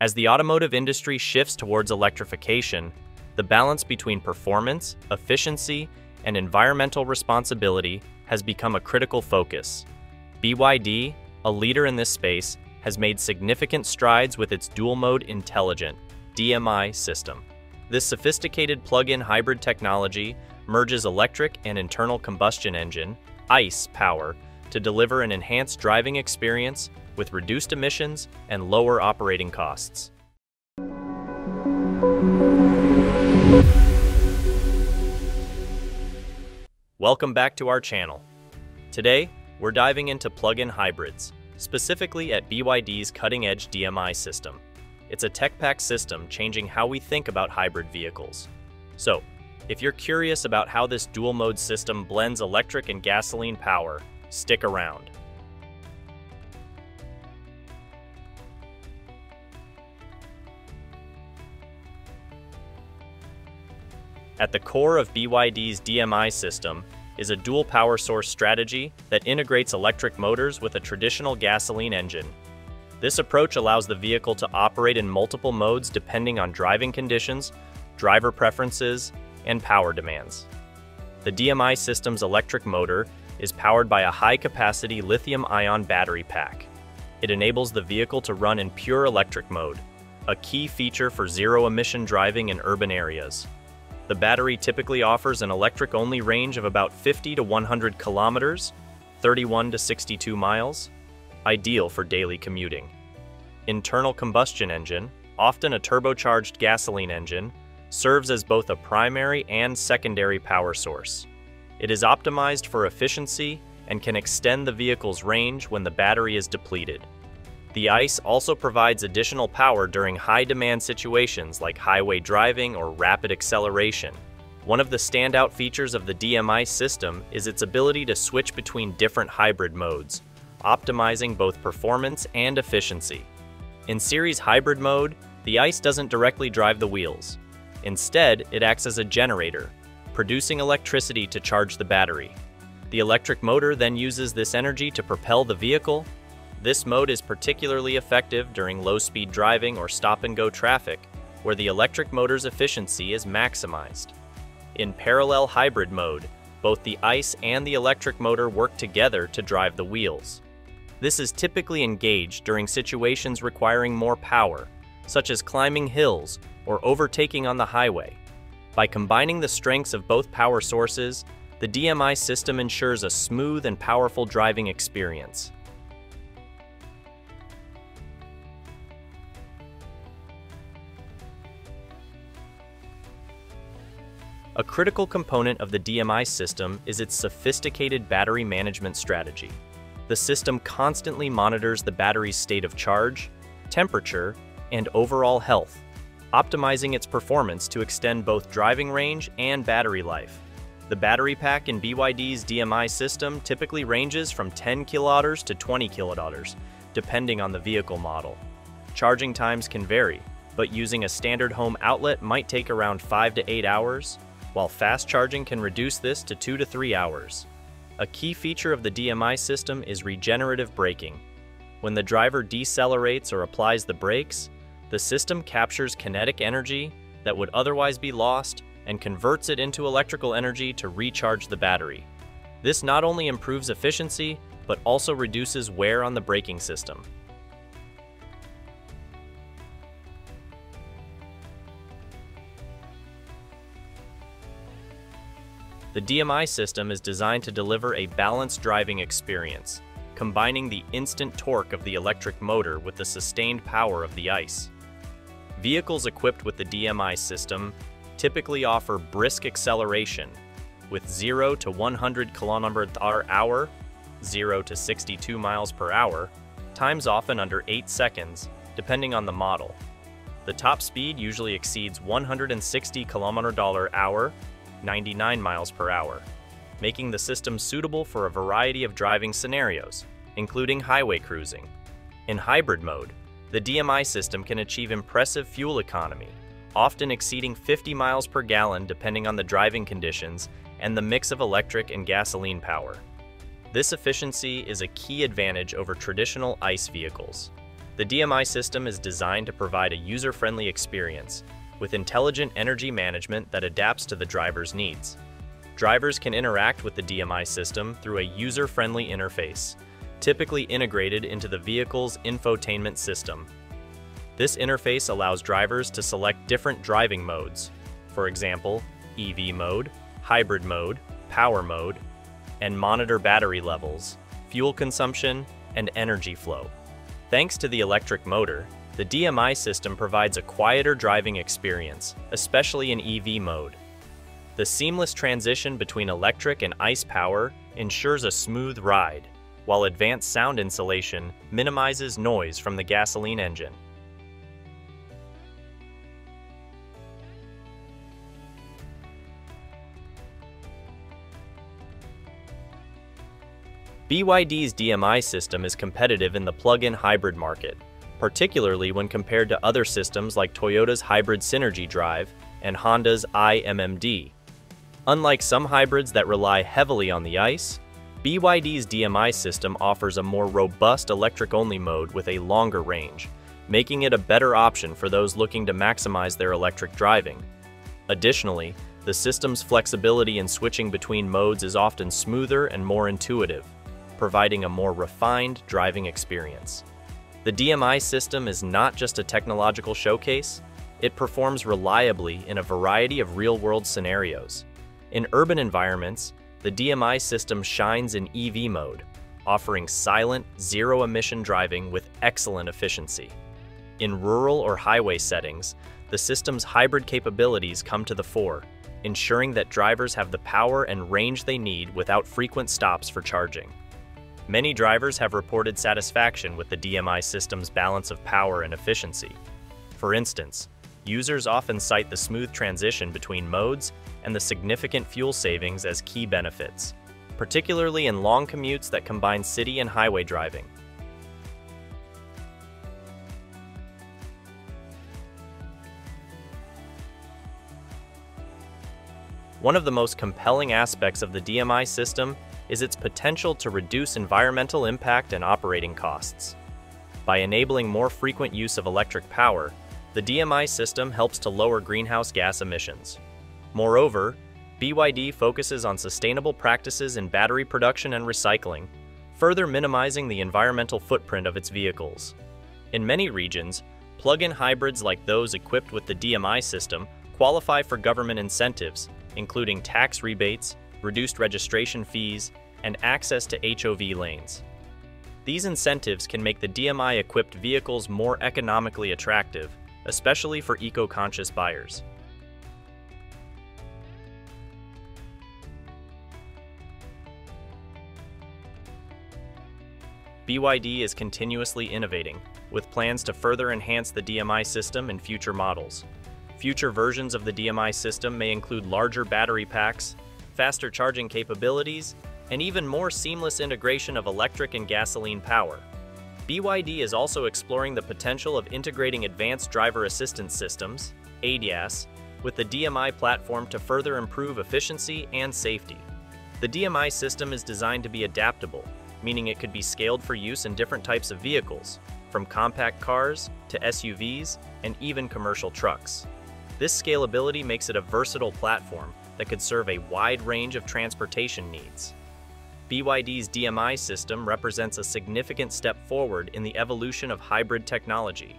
As the automotive industry shifts towards electrification, the balance between performance, efficiency, and environmental responsibility has become a critical focus. BYD, a leader in this space, has made significant strides with its dual-mode intelligent (DMI) system. This sophisticated plug-in hybrid technology merges electric and internal combustion engine (ICE) power to deliver an enhanced driving experience with reduced emissions and lower operating costs. Welcome back to our channel. Today, we're diving into plug-in hybrids, specifically at BYD's cutting-edge DMI system. It's a tech-packed system changing how we think about hybrid vehicles. So, if you're curious about how this dual-mode system blends electric and gasoline power, stick around. At the core of BYD's DMI system is a dual power source strategy that integrates electric motors with a traditional gasoline engine. This approach allows the vehicle to operate in multiple modes depending on driving conditions, driver preferences, and power demands. The DMI system's electric motor is powered by a high-capacity lithium-ion battery pack. It enables the vehicle to run in pure electric mode, a key feature for zero-emission driving in urban areas. The battery typically offers an electric-only range of about 50 to 100 kilometers, 31 to 62 miles, ideal for daily commuting. Internal combustion engine, often a turbocharged gasoline engine, serves as both a primary and secondary power source. It is optimized for efficiency and can extend the vehicle's range when the battery is depleted. The ICE also provides additional power during high-demand situations like highway driving or rapid acceleration. One of the standout features of the DMI system is its ability to switch between different hybrid modes, optimizing both performance and efficiency. In series hybrid mode, the ICE doesn't directly drive the wheels. Instead, it acts as a generator, producing electricity to charge the battery. The electric motor then uses this energy to propel the vehicle. This mode is particularly effective during low-speed driving or stop-and-go traffic, where the electric motor's efficiency is maximized. In parallel hybrid mode, both the ICE and the electric motor work together to drive the wheels. This is typically engaged during situations requiring more power, such as climbing hills or overtaking on the highway. By combining the strengths of both power sources, the DMI system ensures a smooth and powerful driving experience. A critical component of the DMI system is its sophisticated battery management strategy. The system constantly monitors the battery's state of charge, temperature, and overall health, optimizing its performance to extend both driving range and battery life. The battery pack in BYD's DMI system typically ranges from 10 kWh to 20 kWh, depending on the vehicle model. Charging times can vary, but using a standard home outlet might take around 5 to 8 hours, while fast charging can reduce this to 2 to 3 hours. A key feature of the DMI system is regenerative braking. When the driver decelerates or applies the brakes, the system captures kinetic energy that would otherwise be lost and converts it into electrical energy to recharge the battery. This not only improves efficiency, but also reduces wear on the braking system. The DMI system is designed to deliver a balanced driving experience, combining the instant torque of the electric motor with the sustained power of the ICE. Vehicles equipped with the DMI system typically offer brisk acceleration, with 0 to 100 km/h, 0 to 62 mph, times often under 8 seconds, depending on the model. The top speed usually exceeds 160 km/h, 99 mph, making the system suitable for a variety of driving scenarios, including highway cruising. In hybrid mode, the DMI system can achieve impressive fuel economy, often exceeding 50 mpg depending on the driving conditions and the mix of electric and gasoline power. This efficiency is a key advantage over traditional ICE vehicles. The DMI system is designed to provide a user-friendly experience with intelligent energy management that adapts to the driver's needs. Drivers can interact with the DMI system through a user-friendly interface, typically integrated into the vehicle's infotainment system. This interface allows drivers to select different driving modes, for example, EV mode, hybrid mode, power mode, and monitor battery levels, fuel consumption, and energy flow. Thanks to the electric motor, the DMI system provides a quieter driving experience, especially in EV mode. The seamless transition between electric and ICE power ensures a smooth ride, while advanced sound insulation minimizes noise from the gasoline engine. BYD's DMI system is competitive in the plug-in hybrid market, particularly when compared to other systems like Toyota's Hybrid Synergy Drive and Honda's iMMD. Unlike some hybrids that rely heavily on the ICE, BYD's DMI system offers a more robust electric-only mode with a longer range, making it a better option for those looking to maximize their electric driving. Additionally, the system's flexibility in switching between modes is often smoother and more intuitive, providing a more refined driving experience. The DMI system is not just a technological showcase, it performs reliably in a variety of real-world scenarios. In urban environments, the DMI system shines in EV mode, offering silent, zero-emission driving with excellent efficiency. In rural or highway settings, the system's hybrid capabilities come to the fore, ensuring that drivers have the power and range they need without frequent stops for charging. Many drivers have reported satisfaction with the DMI system's balance of power and efficiency. For instance, users often cite the smooth transition between modes and the significant fuel savings as key benefits, particularly in long commutes that combine city and highway driving. One of the most compelling aspects of the DMI system is its potential to reduce environmental impact and operating costs. By enabling more frequent use of electric power, the DMI system helps to lower greenhouse gas emissions. Moreover, BYD focuses on sustainable practices in battery production and recycling, further minimizing the environmental footprint of its vehicles. In many regions, plug-in hybrids like those equipped with the DMI system qualify for government incentives, including tax rebates, reduced registration fees, and access to HOV lanes. These incentives can make the DMI-equipped vehicles more economically attractive, especially for eco-conscious buyers. BYD is continuously innovating, with plans to further enhance the DMI system in future models. Future versions of the DMI system may include larger battery packs, faster charging capabilities, and even more seamless integration of electric and gasoline power. BYD is also exploring the potential of integrating advanced driver assistance systems, ADAS, with the DMI platform to further improve efficiency and safety. The DMI system is designed to be adaptable, meaning it could be scaled for use in different types of vehicles, from compact cars to SUVs and even commercial trucks. This scalability makes it a versatile platform that could serve a wide range of transportation needs. BYD's DMI system represents a significant step forward in the evolution of hybrid technology.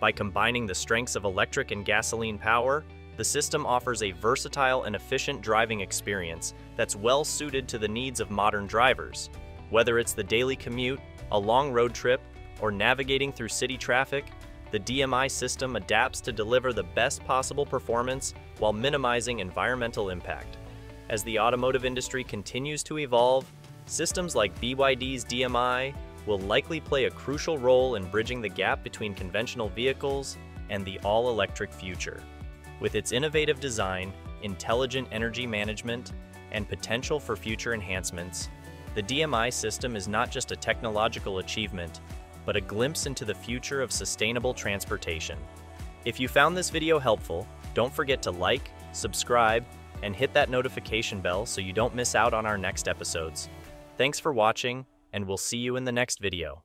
By combining the strengths of electric and gasoline power, the system offers a versatile and efficient driving experience that's well suited to the needs of modern drivers. Whether it's the daily commute, a long road trip, or navigating through city traffic, the DMI system adapts to deliver the best possible performance while minimizing environmental impact. As the automotive industry continues to evolve, systems like BYD's DMI will likely play a crucial role in bridging the gap between conventional vehicles and the all-electric future. With its innovative design, intelligent energy management, and potential for future enhancements, the DMI system is not just a technological achievement, but a glimpse into the future of sustainable transportation. If you found this video helpful, don't forget to like, subscribe, and hit that notification bell so you don't miss out on our next episodes. Thanks for watching, and we'll see you in the next video.